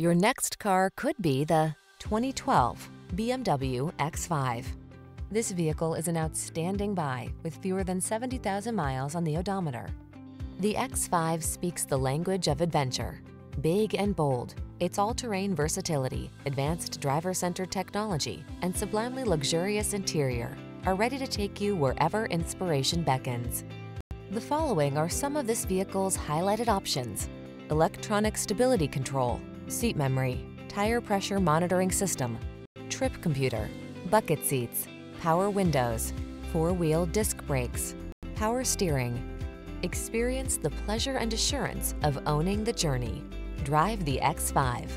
Your next car could be the 2012 BMW X5. This vehicle is an outstanding buy with fewer than 70,000 miles on the odometer. The X5 speaks the language of adventure. Big and bold, its all-terrain versatility, advanced driver-centered technology, and sublimely luxurious interior are ready to take you wherever inspiration beckons. The following are some of this vehicle's highlighted options: electronic stability control, seat memory, tire pressure monitoring system, trip computer, bucket seats, power windows, four-wheel disc brakes, power steering. Experience the pleasure and assurance of owning the journey. Drive the X5.